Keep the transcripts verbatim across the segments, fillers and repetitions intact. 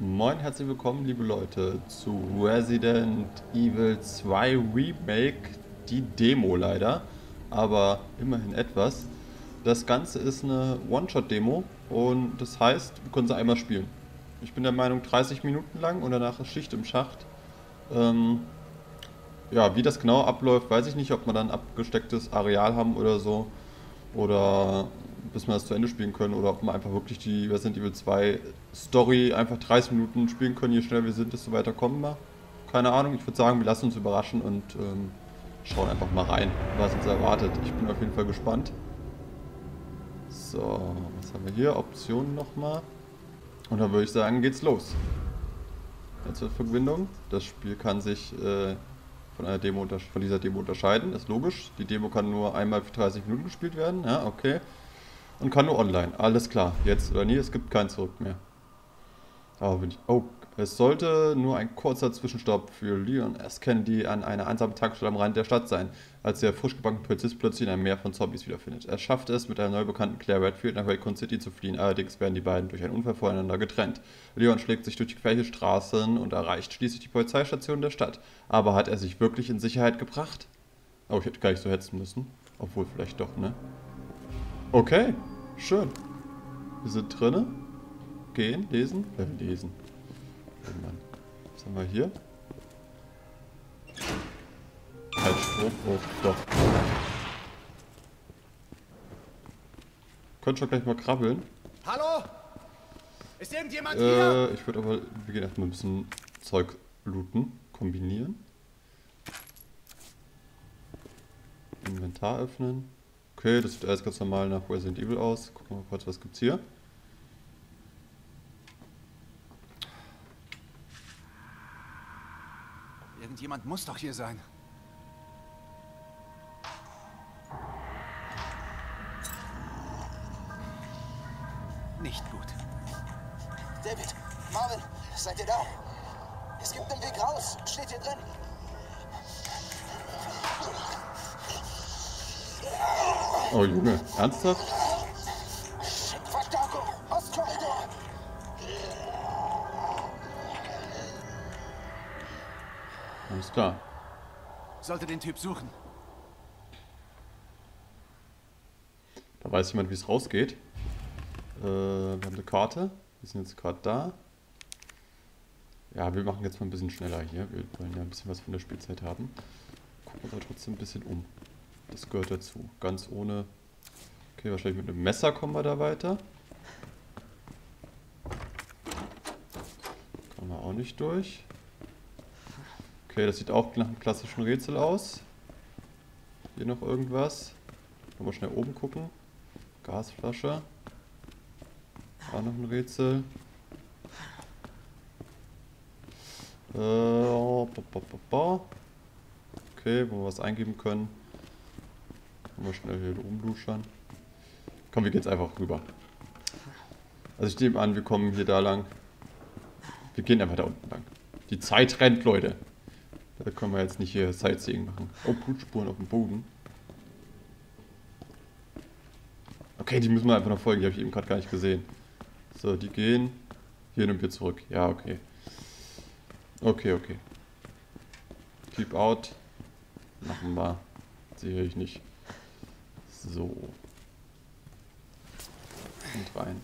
Moin, herzlich willkommen liebe Leute zu Resident Evil zwei Remake, die Demo leider, aber immerhin etwas. Das Ganze ist eine One-Shot-Demo und das heißt, wir können sie einmal spielen. Ich bin der Meinung dreißig Minuten lang und danach ist Schicht im Schacht. Ähm, ja, wie das genau abläuft, weiß ich nicht, ob man dann abgestecktes Areal haben oder so oder bis wir das zu Ende spielen können oder ob wir einfach wirklich die Resident Evil zwei Story einfach dreißig Minuten spielen können. Je schneller wir sind, desto weiter kommen wir. Keine Ahnung, ich würde sagen, wir lassen uns überraschen und ähm, schauen einfach mal rein, was uns erwartet. Ich bin auf jeden Fall gespannt. So, was haben wir hier? Optionen nochmal. Und dann würde ich sagen, geht's los. Netzwerkverbindung. Das Spiel kann sich äh, von, einer Demo von dieser Demo unterscheiden, ist logisch. Die Demo kann nur einmal für dreißig Minuten gespielt werden. Ja, okay. Und kann nur online. Alles klar. Jetzt oder nie, es gibt kein Zurück mehr. Aber bin ich. Oh, es sollte nur ein kurzer Zwischenstopp für Leon S. Kennedy an einer einsamen Tankstelle am Rand der Stadt sein, als der frisch gebackene Polizist plötzlich in einem Meer von Zombies wiederfindet. Er schafft es, mit einer neu bekannten Claire Redfield nach Raccoon City zu fliehen, allerdings werden die beiden durch einen Unfall voneinander getrennt. Leon schlägt sich durch die gefährliche Straßen und erreicht schließlich die Polizeistation der Stadt. Aber hat er sich wirklich in Sicherheit gebracht? Oh, ich hätte gar nicht so hetzen müssen. Obwohl, vielleicht doch, ne? Okay, schön. Wir sind drinne. Gehen, lesen, äh, lesen. Oh Mann. Was haben wir hier? Halt Strom. Oh, doch. Könnt schon gleich mal krabbeln. Hallo? Ist irgendjemand äh, hier? Ich würde aber, wir gehen erstmal ein bisschen Zeug looten, kombinieren. Inventar öffnen. Okay, das sieht alles ganz normal nach Resident Evil aus. Gucken wir mal kurz, was gibt's hier. Irgendjemand muss doch hier sein. Nicht gut. David, Marvin, seid ihr da? Es gibt einen Weg raus. Steht hier drin. Oh Junge, ernsthaft? Alles klar. Sollte den Typ suchen. Da weiß jemand, wie es rausgeht. Äh, wir haben eine Karte. Wir sind jetzt gerade da. Ja, wir machen jetzt mal ein bisschen schneller hier. Wir wollen ja ein bisschen was von der Spielzeit haben. Gucken wir aber trotzdem ein bisschen um. Das gehört dazu. Ganz ohne... Okay, wahrscheinlich mit einem Messer kommen wir da weiter. Kommen wir auch nicht durch. Okay, das sieht auch nach einem klassischen Rätsel aus. Hier noch irgendwas. Nochmal schnell oben gucken. Gasflasche. Auch noch ein Rätsel. Äh, bo, bo, bo, bo. Okay, wo wir was eingeben können. Mal schnell hier rumluschern. Komm, wir gehen jetzt einfach rüber. Also ich nehme an, wir kommen hier da lang. Wir gehen einfach da unten lang. Die Zeit rennt, Leute. Da können wir jetzt nicht hier Sightseeing machen. Oh, Blutspuren auf dem Boden. Okay, die müssen wir einfach noch folgen. Die habe ich eben gerade gar nicht gesehen. So, die gehen. Hier nehmen wir zurück. Ja, okay. Okay, okay. Keep out. Machen wir. Sehe ich nicht. So. Und rein.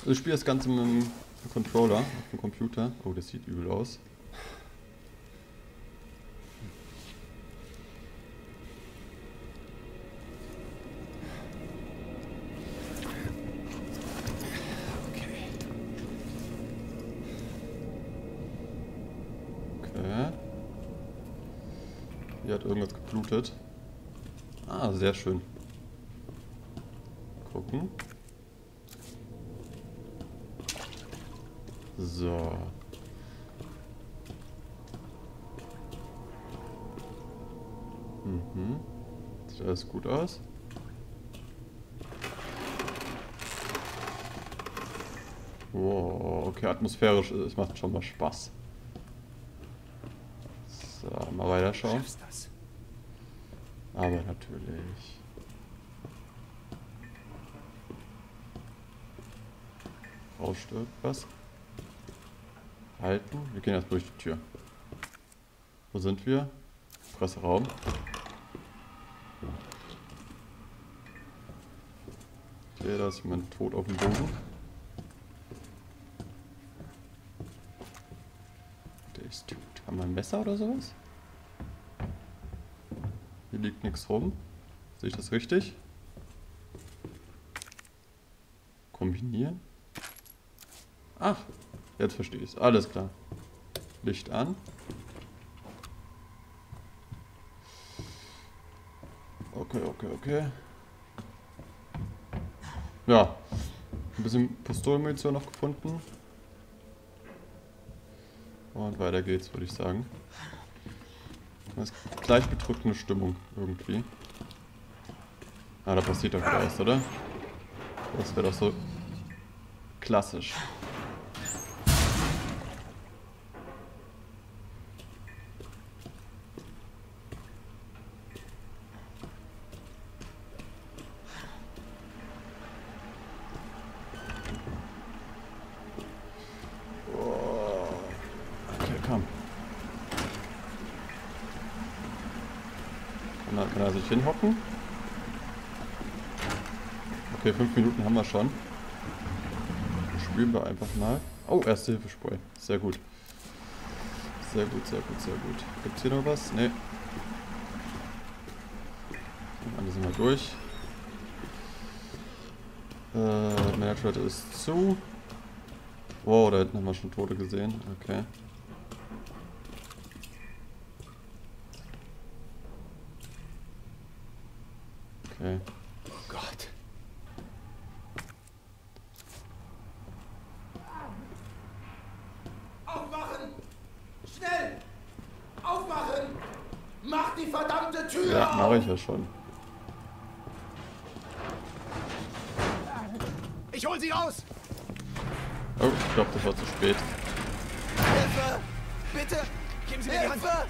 Also ich spiele das Ganze mit dem Controller, auf dem Computer. Oh, das sieht übel aus. Okay. Okay. Hier hat irgendwas geblutet. Ah, sehr schön. Gucken. So. Mhm. Sieht alles gut aus. Wow, okay, atmosphärisch, es macht schon mal Spaß. So, mal weiterschauen. Aber natürlich. Rauscht irgendwas? halten. Wir gehen erst durch die Tür. Wo sind wir? Presseraum. Okay, da ist jemand tot auf dem Boden. Der ist tot. Haben wir ein Messer oder sowas? Hier liegt nichts rum. Sehe ich das richtig? Kombinieren. Ach, jetzt verstehe ich es. Alles klar. Licht an. Okay, okay, okay. Ja. Ein bisschen Pistolenmunition noch gefunden. Und weiter geht's, würde ich sagen. Das ist gleich bedrückende Stimmung irgendwie. Ah, da passiert doch wieder was, oder? Das wäre doch so klassisch. Kann er sich hinhocken? Okay, fünf Minuten haben wir schon. Spülen wir einfach mal. Oh, erste Hilfespray. Sehr gut. Sehr gut, sehr gut, sehr gut. Gibt's hier noch was? Ne. Alle sind mal durch. Äh, Manager ist zu. Wow, da hinten haben wir schon Tote gesehen. Okay. Okay. Oh Gott. Aufwachen! Schnell! Aufwachen! Mach die verdammte Tür! Ja, mach ich ja schon. Ich hol sie raus! Oh, ich glaube, das war zu spät. Hilfe! Bitte! Geben Sie mir Hilfe!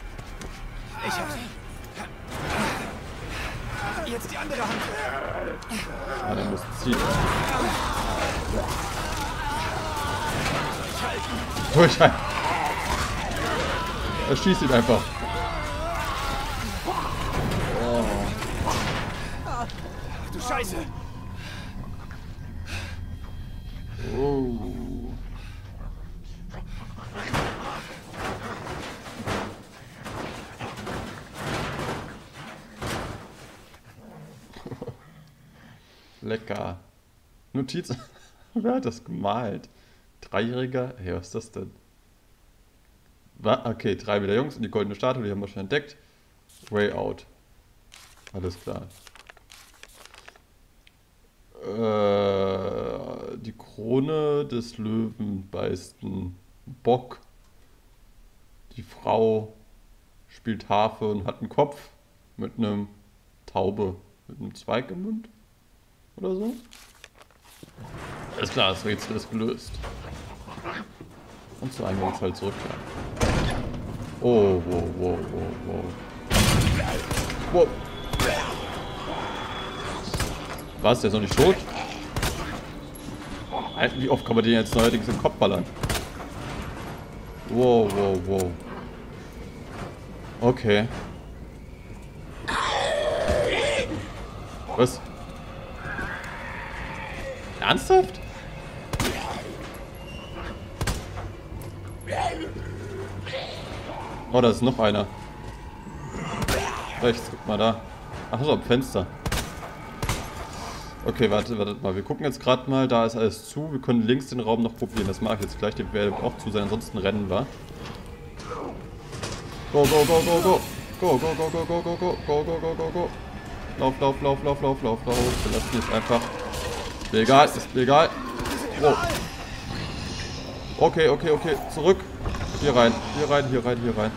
Die Hand! Ich hab sie! Jetzt die andere Hand. Ah, der muss ziehen. Durchhalten. Durchhalten. Er schießt ihn einfach. Oh. Ach du Scheiße. Oh. Lecker. Notiz. Wer hat das gemalt? Dreijähriger? Hey, was ist das denn? Was? Okay, drei wieder Jungs und die goldene Statue, die haben wir schon entdeckt. Way out. Alles klar. Äh, die Krone des Löwen beißt einen Bock. Die Frau spielt Harfe und hat einen Kopf mit einem Taube. Mit einem Zweig im Mund. Oder so? Alles klar, das Rätsel ist gelöst. Und zur Eingangs halt zurückkehren. Oh, wow, wow, wow, wow. Wow. Was? Der ist noch nicht tot? Wie oft kann man den jetzt neuerdings in den Kopf ballern? Wow, wow, wow. Okay. Was? Ernsthaft? Oh, da ist noch einer. Rechts, guck mal da. Ach so, am Fenster. Okay, warte, wartet mal. Wir gucken jetzt gerade mal. Da ist alles zu. Wir können links den Raum noch probieren. Das mache ich jetzt gleich. Der werde auch zu sein. Ansonsten rennen wir. Go, go, go, go, go. Go, go, go, go, go, go, go, go, go, go, go, go. Lauf, lauf, lauf, lauf, lauf, lauf, lauf. Wir lassen jetzt einfach. Egal, ist egal. Oh. Okay, okay, okay. Zurück. Hier rein, hier rein, hier rein, hier rein.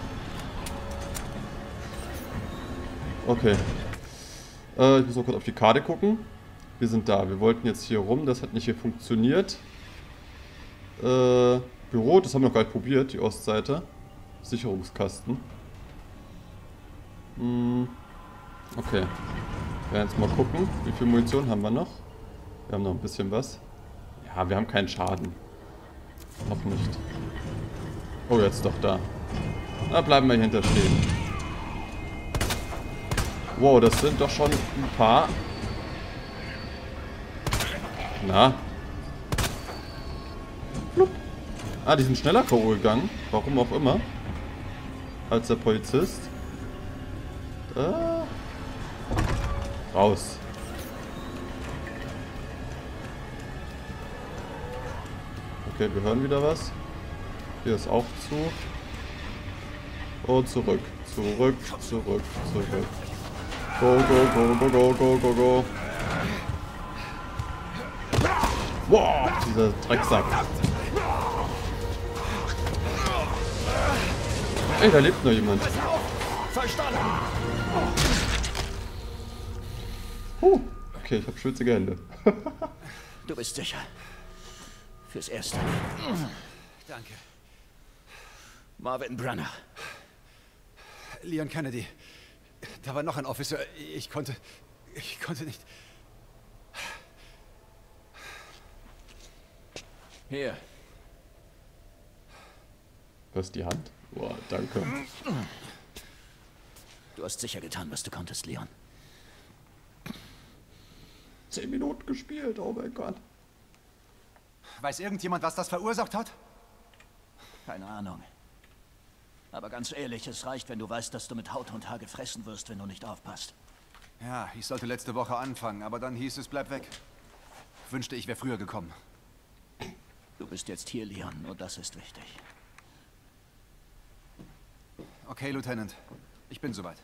Okay. Äh, ich muss noch kurz auf die Karte gucken. Wir sind da. Wir wollten jetzt hier rum. Das hat nicht hier funktioniert. Äh, Büro, das haben wir noch gar nicht probiert. Die Ostseite. Sicherungskasten. Hm. Okay. Wir werden jetzt mal gucken. Wie viel Munition haben wir noch? Wir haben noch ein bisschen was. Ja, wir haben keinen Schaden. Noch nicht. Oh, jetzt doch da. Da bleiben wir hinter stehen. Wow, das sind doch schon ein paar. Na? Plupp. Ah, die sind schneller K O gegangen. Warum auch immer. Als der Polizist. Da. Raus. Okay, wir hören wieder was. Hier ist auch zu. Und zurück. Zurück, zurück, zurück. Go, go, go, go, go, go, go. Wow, dieser Drecksack. Ey, da lebt noch jemand. Huh. Okay, ich habe schwitzige Hände. Du bist sicher. Fürs Erste. Danke. Marvin Brenner. Leon Kennedy. Da war noch ein Officer. Ich konnte... Ich konnte nicht... Hier. Du hast die Hand? Boah, danke. Du hast sicher getan, was du konntest, Leon. Zehn Minuten gespielt, oh mein Gott. Weiß irgendjemand, was das verursacht hat? Keine Ahnung. Aber ganz ehrlich, es reicht, wenn du weißt, dass du mit Haut und Haar gefressen wirst, wenn du nicht aufpasst. Ja, ich sollte letzte Woche anfangen, aber dann hieß es, bleib weg. Wünschte, ich wäre früher gekommen. Du bist jetzt hier, Leon, und das ist wichtig. Okay, Lieutenant. Ich bin soweit.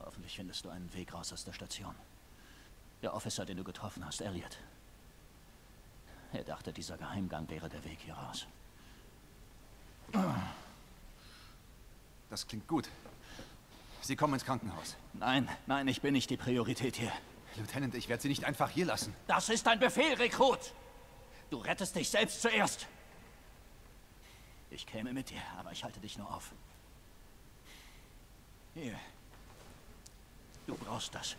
Hoffentlich findest du einen Weg raus aus der Station. Der Officer, den du getroffen hast, Elliot. Er dachte, dieser Geheimgang wäre der Weg hier raus. Das klingt gut. Sie kommen ins Krankenhaus. Nein, nein, ich bin nicht die Priorität hier. Lieutenant, ich werde Sie nicht einfach hier lassen. Das ist ein Befehl, Rekrut! Du rettest dich selbst zuerst. Ich käme mit dir, aber ich halte dich nur auf. Hier. Du brauchst das.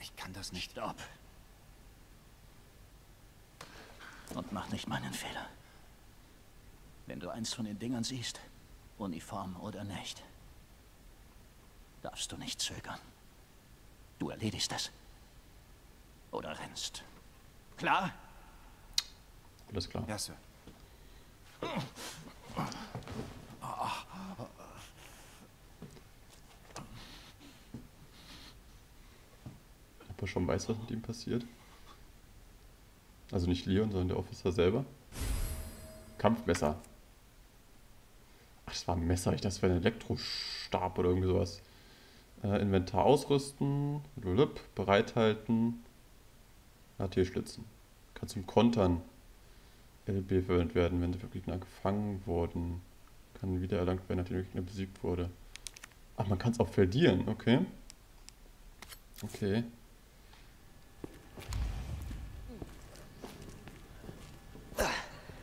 Ich kann das nicht. Stopp. Und mach nicht meinen Fehler. Wenn du eins von den Dingern siehst, Uniform oder nicht, darfst du nicht zögern. Du erledigst es. Oder rennst. Klar? Alles klar. Ja, Sir. Ob er schon weiß, was mit ihm passiert? Also nicht Leon, sondern der Officer selber. Kampfmesser. Ach, das war ein Messer. Ich dachte, das wäre ein Elektrostab oder irgendwie sowas. Äh, Inventar ausrüsten. Lullup, bereithalten. A T-Schlitzen. Kann zum Kontern L B verwendet werden, wenn der Gegner gefangen wurden. Kann wieder erlangt werden, nachdem der Gegner besiegt wurde. Ach, man kann es auch verlieren. Okay. Okay.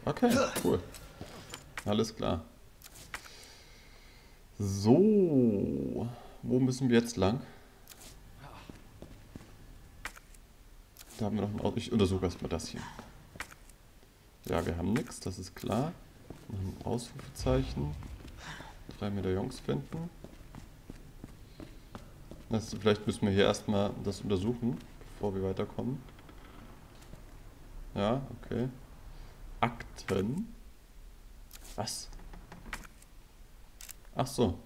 Okay, cool. Alles klar. So. Wo müssen wir jetzt lang? Da haben wir noch ein Auto. Ich untersuche erstmal das hier. Ja, wir haben nichts, das ist klar. Noch ein Ausrufezeichen. Drei Medaillons finden. Das, vielleicht müssen wir hier erstmal das untersuchen, bevor wir weiterkommen. Ja, okay. Akten. Was? Ach so.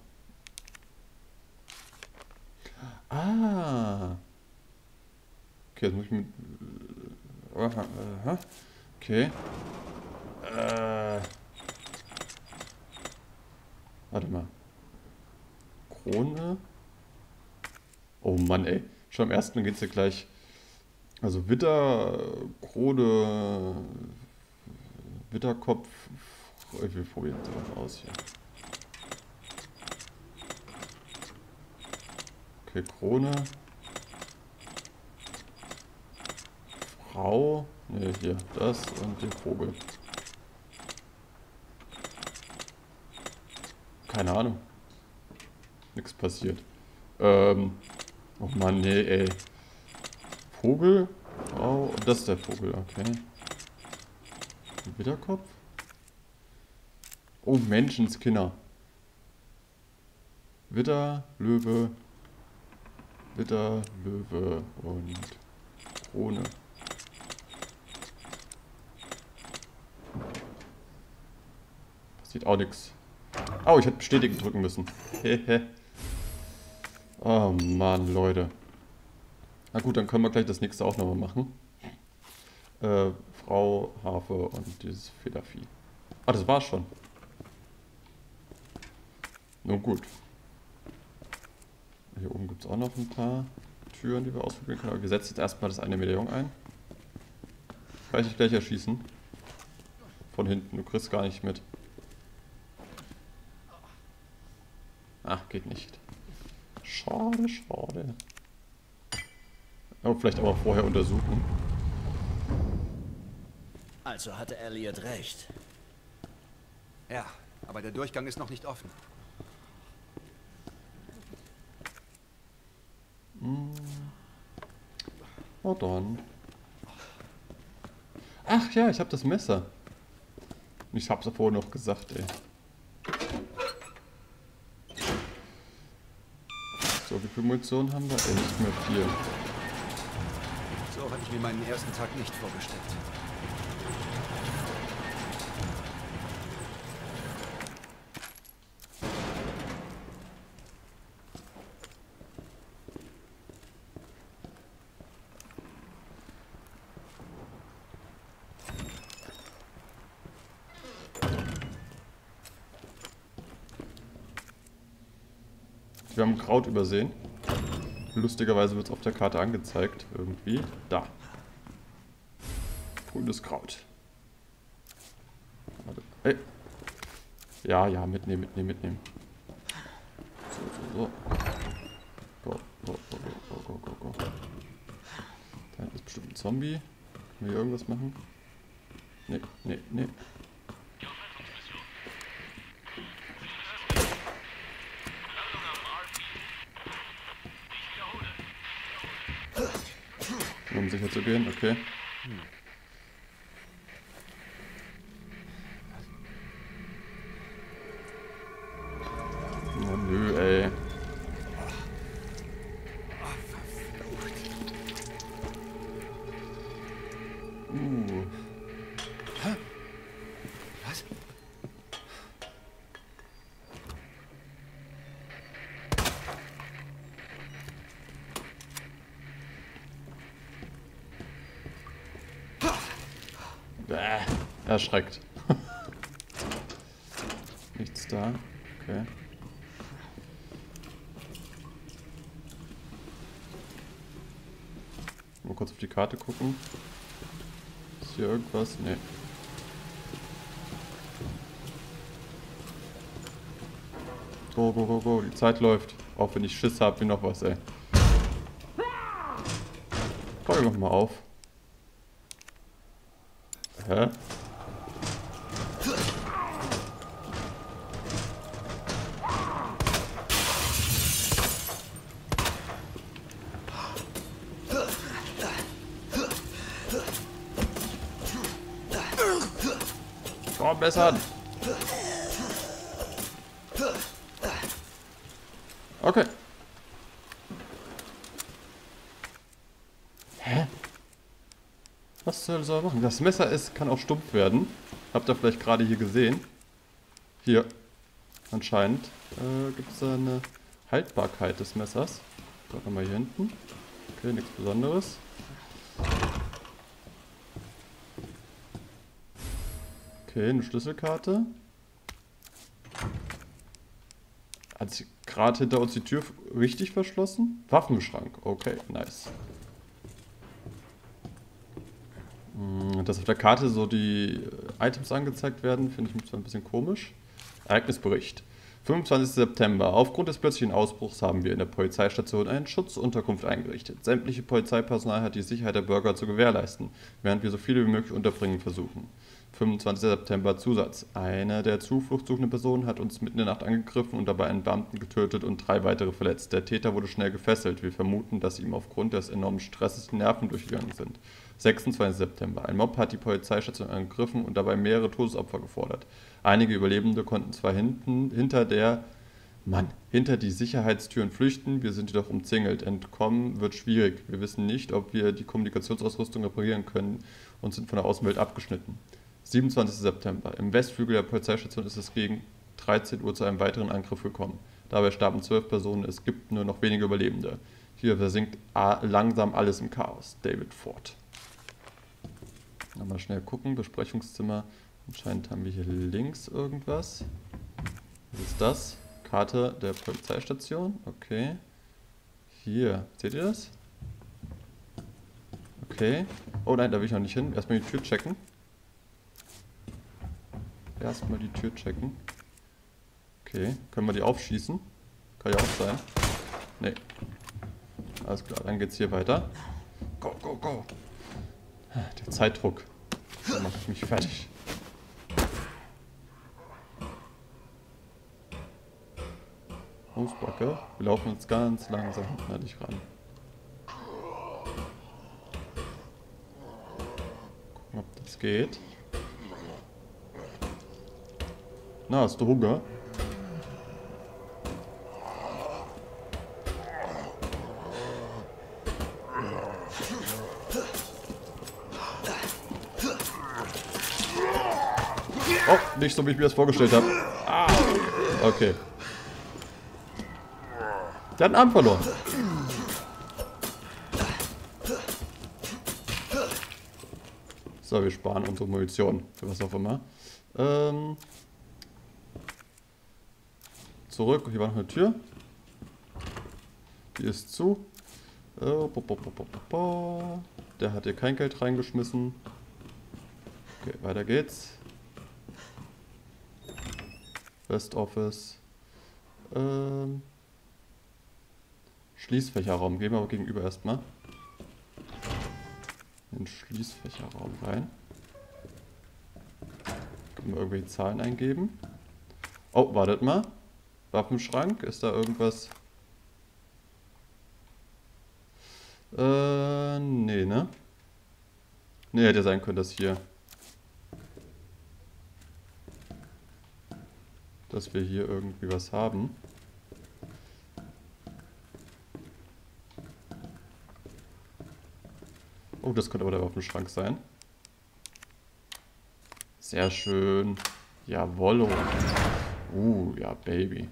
Ah. Okay, jetzt muss ich mit... Aha. Okay. Äh. Warte mal. Krone. Oh Mann, ey. Schon am ersten geht's ja gleich. Also Witter, Krone, Witterkopf. Ich will probieren sowas aus hier. Okay, Krone. Frau. Ne, hier, das und den Vogel. Keine Ahnung. Nix passiert. Ähm. Oh Mann, nee, ey. Vogel. Oh, das ist der Vogel, okay. Wiederkopf. Oh, Menschenskinder. Witter, Löwe. Witter, Löwe und Krone. Passiert auch nichts. Oh, ich hätte bestätigen drücken müssen. Oh Mann, Leute. Na gut, dann können wir gleich das nächste auch nochmal machen. Äh, Frau, Harfe und dieses Federvieh. Ah, das war's schon. Nun gut. Hier oben gibt es auch noch ein paar Türen, die wir ausprobieren können. Aber wir setzen jetzt erstmal das eine Medaillon ein. Kann ich dich gleich erschießen. Von hinten, du kriegst gar nicht mit. Ach, geht nicht. Schade, schade. Aber vielleicht aber vorher untersuchen. Also hatte Elliot recht. Ja, aber der Durchgang ist noch nicht offen. Oh, dann. Ach ja, ich habe das Messer. Ich hab's davor noch gesagt, ey. So, wie viel Munition haben wir? Ey, nicht mehr viel. So hatte ich mir meinen ersten Tag nicht vorgestellt. Wir haben Kraut übersehen. Lustigerweise wird es auf der Karte angezeigt. Irgendwie. Da. Grünes Kraut. Warte. Hey. Ja, ja, mitnehmen, mitnehmen, mitnehmen. So, so, so. Go, go, go, go, go, go, go. Da ist bestimmt ein Zombie. Können wir hier irgendwas machen? Nee, nee, nee. Um sicher zu gehen, okay. Hm. Oh nö, ey. Uh. Was? Erschreckt. Nichts da. Okay. Mal kurz auf die Karte gucken. Ist hier irgendwas? Nee. Go, go, go, go. Die Zeit läuft. Auch wenn ich Schiss habe, wie noch was, ey. Folge noch mal auf. Hä? Bessern. Okay. Hä? Was soll er machen? Das Messer ist, kann auch stumpf werden. Habt ihr vielleicht gerade hier gesehen. Hier. Anscheinend äh, gibt es da eine Haltbarkeit des Messers. Schaut nochmal hier hinten. Okay, nichts Besonderes. Okay, eine Schlüsselkarte. Hat sie gerade hinter uns die Tür richtig verschlossen? Waffenschrank, okay, nice. Dass auf der Karte so die Items angezeigt werden, finde ich ein bisschen komisch. Ereignisbericht. fünfundzwanzigster September. Aufgrund des plötzlichen Ausbruchs haben wir in der Polizeistation eine Schutzunterkunft eingerichtet. Sämtliche Polizeipersonal hat die Sicherheit der Bürger zu gewährleisten, während wir so viele wie möglich unterbringen versuchen. fünfundzwanzigster September Zusatz. Eine der Zuflucht suchenden Personen hat uns mitten in der Nacht angegriffen und dabei einen Beamten getötet und drei weitere verletzt. Der Täter wurde schnell gefesselt. Wir vermuten, dass ihm aufgrund des enormen Stresses die Nerven durchgegangen sind. sechsundzwanzigster September. Ein Mob hat die Polizeistation angegriffen und dabei mehrere Todesopfer gefordert. Einige Überlebende konnten zwar hinten, hinter der... Mann, hinter die Sicherheitstüren flüchten, wir sind jedoch umzingelt. Entkommen wird schwierig. Wir wissen nicht, ob wir die Kommunikationsausrüstung reparieren können und sind von der Außenwelt abgeschnitten. siebenundzwanzigster September. Im Westflügel der Polizeistation ist es gegen dreizehn Uhr zu einem weiteren Angriff gekommen. Dabei starben zwölf Personen, es gibt nur noch wenige Überlebende. Hier versinkt langsam alles im Chaos. David Ford. Mal schnell gucken, Besprechungszimmer. Anscheinend haben wir hier links irgendwas. Was ist das? Karte der Polizeistation. Okay. Hier. Seht ihr das? Okay. Oh nein, da will ich noch nicht hin. Erstmal die Tür checken. Erstmal die Tür checken. Okay. Können wir die aufschießen? Kann ja auch sein. Nee. Alles klar, dann geht's hier weiter. Go, go, go. Der Zeitdruck. Da mache ich mich fertig. Hofbacke. Wir laufen jetzt ganz langsam hinterlich ran. Gucken, ob das geht. Na, hast du Hunger? Oh, nicht so, wie ich mir das vorgestellt habe. Ah, okay. Der hat einen Arm verloren. So, wir sparen unsere Munition. Für was auch immer. Ähm. Zurück. Hier war noch eine Tür. Die ist zu. Der hat hier kein Geld reingeschmissen. Okay, weiter geht's. West Office. Ähm. Schließfächerraum. Gehen wir aber gegenüber erstmal. In den Schließfächerraum rein. Können wir irgendwelche Zahlen eingeben? Oh, wartet mal. Waffenschrank. Ist da irgendwas? Äh, nee, ne? Nee, hätte ja sein können, dass hier... Dass wir hier irgendwie was haben. Oh, das könnte aber der Waffenschrank sein. Sehr schön. Jawollo. Uh, ja, Baby.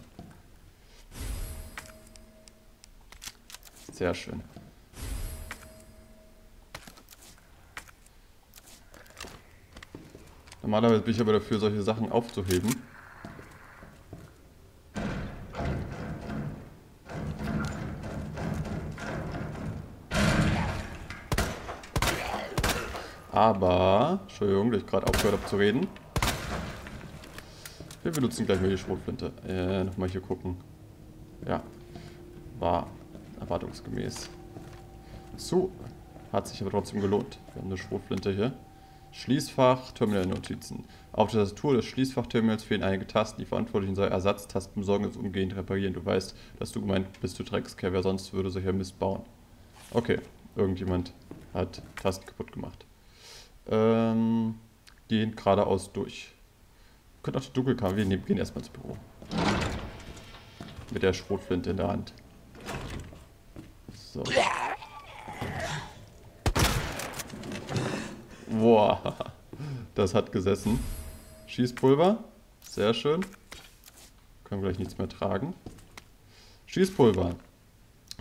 Sehr schön. Normalerweise bin ich aber dafür, solche Sachen aufzuheben. Aber, Entschuldigung, dass ich gerade aufgehört habe zu reden. Wir benutzen gleich mal die Schrotflinte. Äh, nochmal hier gucken. Ja, war erwartungsgemäß zu. Hat sich aber trotzdem gelohnt. Wir haben eine Schrotflinte hier. Schließfach, Terminalnotizen. Auf der Tastatur des Schließfachterminals fehlen einige Tasten. Die Verantwortlichen sollen Ersatztasten besorgen und umgehend reparieren. Du weißt, dass du gemeint bist, du Dreckskerl. Wer sonst würde solcher Mist bauen? Okay, irgendjemand hat Tasten kaputt gemacht. Ähm, gehen geradeaus durch. Wir können auch die Dunkelkammer. Wir nehmen, gehen erstmal ins Büro. Mit der Schrotflinte in der Hand. So. Boah. Das hat gesessen. Schießpulver. Sehr schön. Können wir gleich nichts mehr tragen. Schießpulver.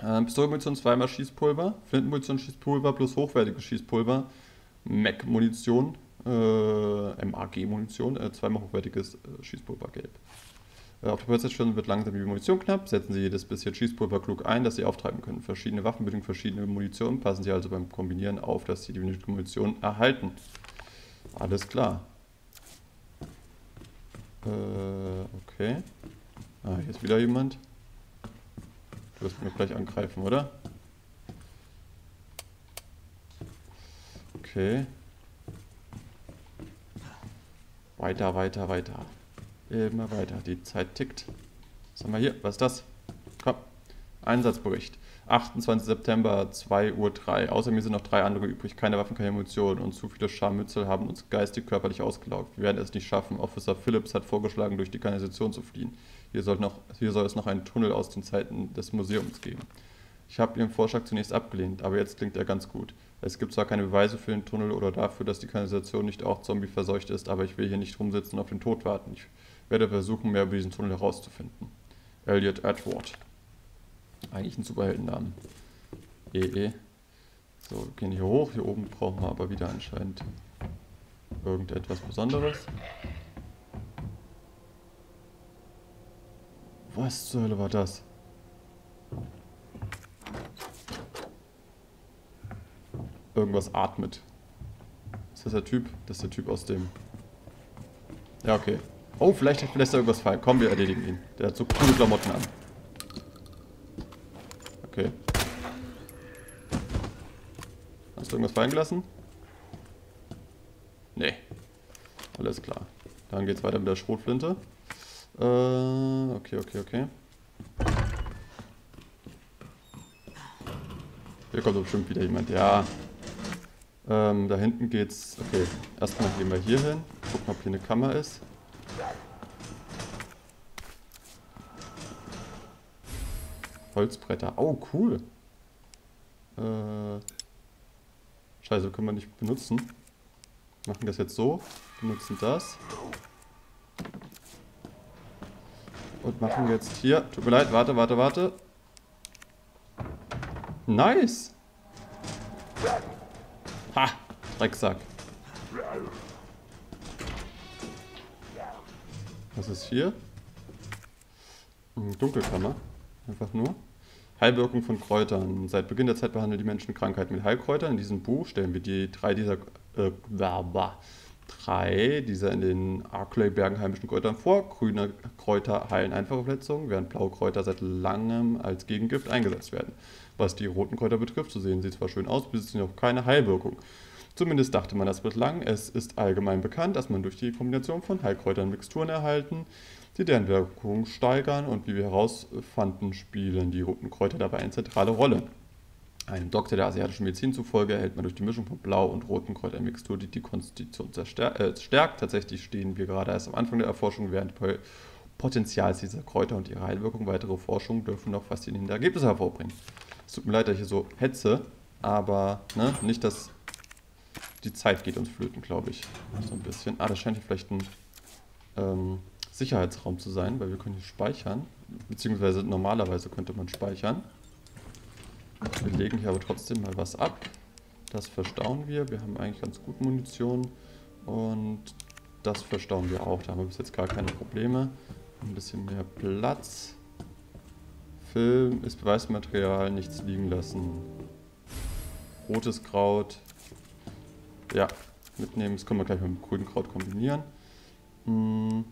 Ähm, Pistolenmunition zweimal Schießpulver. Flintenmunition Schießpulver plus hochwertiges Schießpulver. Mac-Munition, äh, M A G-Munition, äh, zweimal hochwertiges äh, Schießpulver gelb. Äh, auf der Playstation wird langsam die Munition knapp. Setzen Sie jedes bisschen Schießpulver klug ein, dass Sie auftreiben können. Verschiedene Waffen bedingen verschiedene Munition. Passen Sie also beim Kombinieren auf, dass Sie die Munition erhalten. Alles klar. Äh, okay. Ah, hier ist wieder jemand. Du wirst mich gleich angreifen, oder? Okay. Weiter, weiter, weiter. Immer weiter. Die Zeit tickt. Was haben wir hier? Was ist das? Komm. Einsatzbericht. achtundzwanzigster September, zwei Uhr drei. Außer mir sind noch drei andere übrig. Keine Waffen, keine Munition und zu viele Scharmützel haben uns geistig körperlich ausgelaugt. Wir werden es nicht schaffen. Officer Phillips hat vorgeschlagen, durch die Kanalisation zu fliehen. Hier soll, noch, hier soll es noch einen Tunnel aus den Zeiten des Museums geben. Ich habe Ihren Vorschlag zunächst abgelehnt, aber jetzt klingt er ganz gut. Es gibt zwar keine Beweise für den Tunnel oder dafür, dass die Kanalisation nicht auch zombieverseucht ist, aber ich will hier nicht rumsitzen und auf den Tod warten. Ich werde versuchen, mehr über diesen Tunnel herauszufinden. Elliot Edward. Eigentlich ein Superheldennamen. E E. So, wir gehen hier hoch. Hier oben brauchen wir aber wieder anscheinend irgendetwas Besonderes. Was zur Hölle war das? Irgendwas atmet. Ist das der Typ? Das ist der Typ aus dem... Ja, okay. Oh, vielleicht lässt er irgendwas fallen. Komm, wir erledigen ihn. Der hat so coole Klamotten an. Okay. Hast du irgendwas fallen gelassen? Nee. Alles klar. Dann geht's weiter mit der Schrotflinte. Äh, okay, okay, okay. Hier kommt bestimmt wieder jemand. Ja. Ähm, da hinten geht's. Okay, erstmal gehen wir hier hin. Gucken, ob hier eine Kammer ist. Holzbretter. Oh, cool. Äh, Scheiße, können wir nicht benutzen. Machen das jetzt so. Benutzen das. Und machen jetzt hier. Tut mir leid, warte, warte, warte. Nice. Ha, Drecksack. Was ist hier? Dunkelkammer. Einfach nur. Heilwirkung von Kräutern. Seit Beginn der Zeit behandeln die Menschen Krankheiten mit Heilkräutern. In diesem Buch stellen wir die drei dieser äh, drei dieser in den Arklay-Bergen heimischen Kräutern vor. Grüne Kräuter heilen einfache Verletzungen, während blaue Kräuter seit langem als Gegengift eingesetzt werden. Was die roten Kräuter betrifft, so sehen sie zwar schön aus, besitzen jedoch keine Heilwirkung. Zumindest dachte man das bislang. Es ist allgemein bekannt, dass man durch die Kombination von Heilkräutern Mixturen erhalten, die deren Wirkung steigern und, wie wir herausfanden, spielen die roten Kräuter dabei eine zentrale Rolle. Einem Doktor der asiatischen Medizin zufolge erhält man durch die Mischung von Blau- und roten Kräutermixtur die die Konstitution äh, stärkt. Tatsächlich stehen wir gerade erst am Anfang der Erforschung während Potenzials dieser Kräuter und ihre Heilwirkung. Weitere Forschungen dürfen noch faszinierende Ergebnisse hervorbringen. Es tut mir leid, dass ich hier so hetze, aber ne, nicht, dass die Zeit geht uns flöten, glaube ich. So ein bisschen. Ah, das scheint hier vielleicht ein... Ähm, Sicherheitsraum zu sein, weil wir können hier speichern, beziehungsweise normalerweise könnte man speichern. Wir legen hier aber trotzdem mal was ab. Das verstauen wir. Wir haben eigentlich ganz gut Munition und das verstauen wir auch. Da haben wir bis jetzt gar keine Probleme. Ein bisschen mehr Platz. Film ist Beweismaterial, nichts liegen lassen. Rotes Kraut. Ja, mitnehmen. Das können wir gleich mit dem grünen Kraut kombinieren. Hm.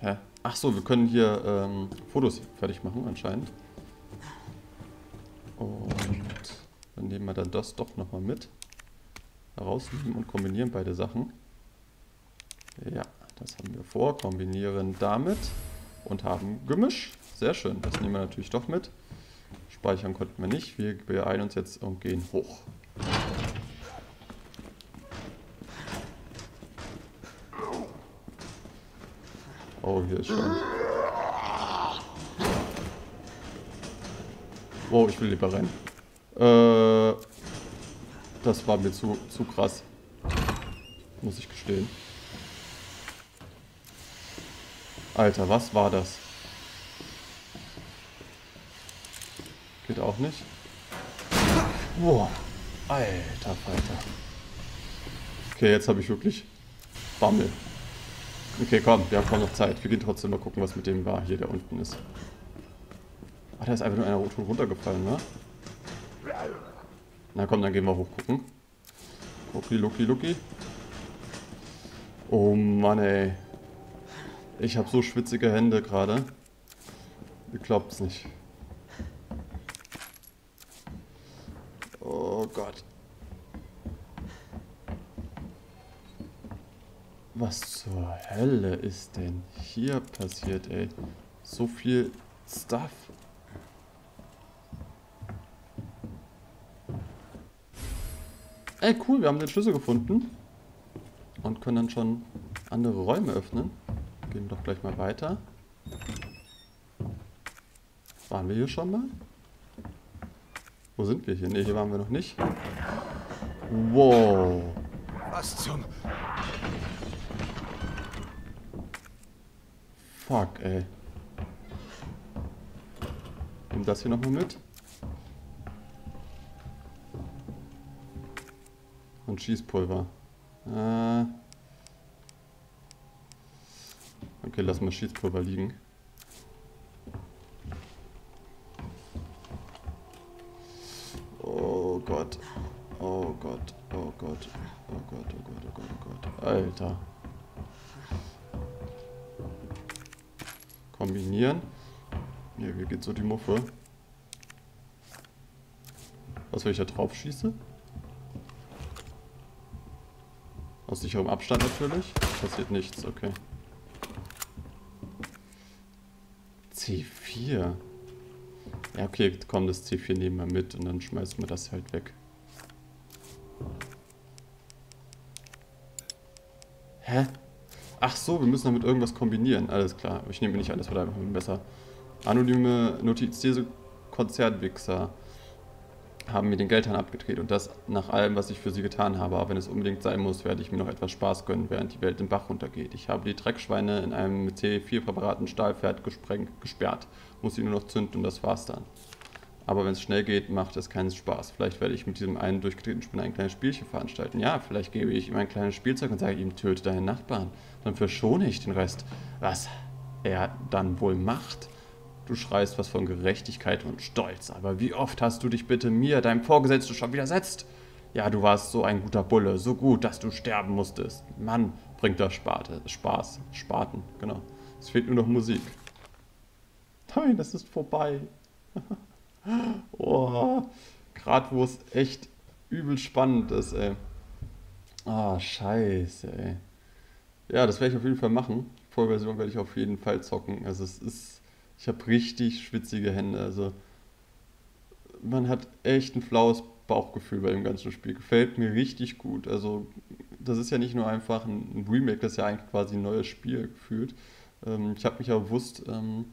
Hä? Ach so, wir können hier ähm, Fotos fertig machen anscheinend. Und dann nehmen wir dann das doch nochmal mit. Herausnehmen und kombinieren beide Sachen. Ja, das haben wir vor. Kombinieren damit und haben Gemisch. Sehr schön, das nehmen wir natürlich doch mit. Speichern konnten wir nicht. Wir beeilen uns jetzt und gehen hoch. Oh, hier ist schon. Oh, ich will lieber rennen. Äh, das war mir zu, zu krass. Muss ich gestehen. Alter, was war das? Geht auch nicht. Boah, alter Falter. Okay, jetzt habe ich wirklich Bammel. Okay, komm, wir haben kaum noch Zeit. Wir gehen trotzdem mal gucken, was mit dem war, hier, der unten ist. Ah, da ist einfach nur einer runtergefallen, ne? Na komm, dann gehen wir hoch gucken. Lucky, lucky, lucky. Oh Mann, ey. Ich habe so schwitzige Hände gerade. Ihr glaubt's nicht. Oh Gott. Was zur Hölle ist denn hier passiert, ey? So viel Stuff. Ey, cool, wir haben den Schlüssel gefunden. Und können dann schon andere Räume öffnen. Gehen doch gleich mal weiter. Waren wir hier schon mal? Wo sind wir hier? Ne, hier waren wir noch nicht. Wow. Was zum... Fuck, ey. Nimm das hier nochmal mit. Und Schießpulver. Äh. Okay, lass mal Schießpulver liegen. Oh Gott. Oh Gott. Oh Gott. Oh Gott, oh Gott, oh Gott, oh Gott. Alter. Kombinieren. Hier, hier geht so die Muffe. Was, wenn ich da drauf schieße? Aus sicherem Abstand natürlich. Passiert nichts, okay. C vier. Ja, okay, komm, das C vier nehmen wir mit und dann schmeißen wir das halt weg. Hä? Ach so, wir müssen damit irgendwas kombinieren. Alles klar, ich nehme nicht alles, weil einfach ein Messer. Anonyme Notiz, diese Konzertwichser haben mir den Geldhahn abgedreht und das nach allem, was ich für sie getan habe. Aber wenn es unbedingt sein muss, werde ich mir noch etwas Spaß gönnen, während die Welt den Bach runtergeht. Ich habe die Dreckschweine in einem mit C vier präparaten Stahlpferd gesprengt, gesperrt. Muss sie nur noch zünden und das war's dann. Aber wenn es schnell geht, macht es keinen Spaß. Vielleicht werde ich mit diesem einen durchgetretenen Spinner ein kleines Spielchen veranstalten. Ja, vielleicht gebe ich ihm ein kleines Spielzeug und sage ihm, töte deinen Nachbarn. Dann verschone ich den Rest. Was er dann wohl macht... Du schreist was von Gerechtigkeit und Stolz, aber wie oft hast du dich bitte mir, deinem Vorgesetzten, schon widersetzt? Ja, du warst so ein guter Bulle, so gut, dass du sterben musstest. Mann, bringt das Sparte, Spaß. Spaten, genau. Es fehlt nur noch Musik. Nein, das ist vorbei. Oh, gerade wo es echt übel spannend ist, ey. Ah, oh, scheiße, ey. Ja, das werde ich auf jeden Fall machen. Die Vollversion werde ich auf jeden Fall zocken. Also es ist... Ich habe richtig schwitzige Hände, also man hat echt ein flaues Bauchgefühl bei dem ganzen Spiel. Gefällt mir richtig gut, also das ist ja nicht nur einfach ein Remake, das ist ja eigentlich quasi ein neues Spiel gefühlt. Ähm, ich habe mich ja bewusst, ähm,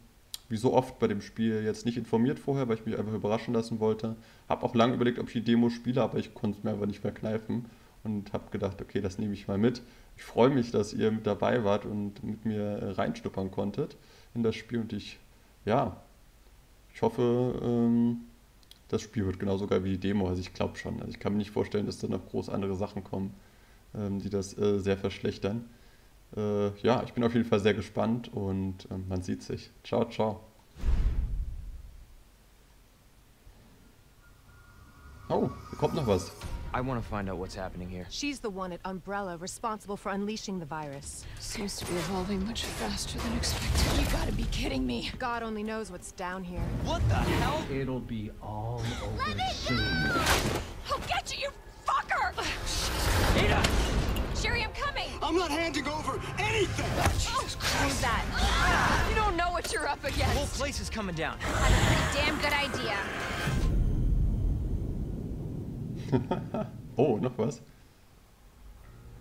wie so oft bei dem Spiel, jetzt nicht informiert vorher, weil ich mich einfach überraschen lassen wollte. Habe auch lange überlegt, ob ich die Demo spiele, aber ich konnte es mir einfach nicht verkneifen und habe gedacht, okay, das nehme ich mal mit. Ich freue mich, dass ihr mit dabei wart und mit mir reinschnuppern konntet in das Spiel und ich... Ja, ich hoffe, ähm, das Spiel wird genauso geil wie die Demo, also ich glaube schon. Also ich kann mir nicht vorstellen, dass da noch groß andere Sachen kommen, ähm, die das äh, sehr verschlechtern. Äh, ja, ich bin auf jeden Fall sehr gespannt und ähm, man sieht sich. Ciao, ciao. Oh, da kommt noch was. I want to find out what's happening here. She's the one at Umbrella responsible for unleashing the virus. Seems to be evolving much faster than expected. You gotta be kidding me. God only knows what's down here. What the hell? It'll be all over Let me soon. Go! I'll get you, you fucker! Ada! Sherry, I'm coming! I'm not handing over anything! Oh, Jesus Christ! That? Ah. You don't know what you're up against. The whole place is coming down. That's a pretty damn good idea. Oh, noch was?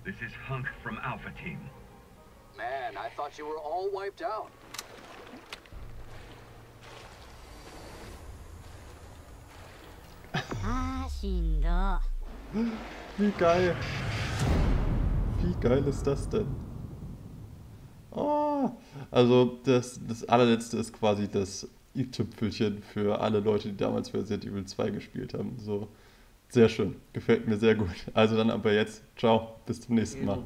This is Hunk from Alpha Team. Man, I thought you were all wiped out. Ah, Shindo. Wie geil. Wie geil ist das denn? Oh, also das, das allerletzte ist quasi das i-Tüpfelchen für alle Leute, die damals für Resident Evil zwei gespielt haben. So. Sehr schön. Gefällt mir sehr gut. Also dann aber jetzt. Ciao. Bis zum nächsten Mal.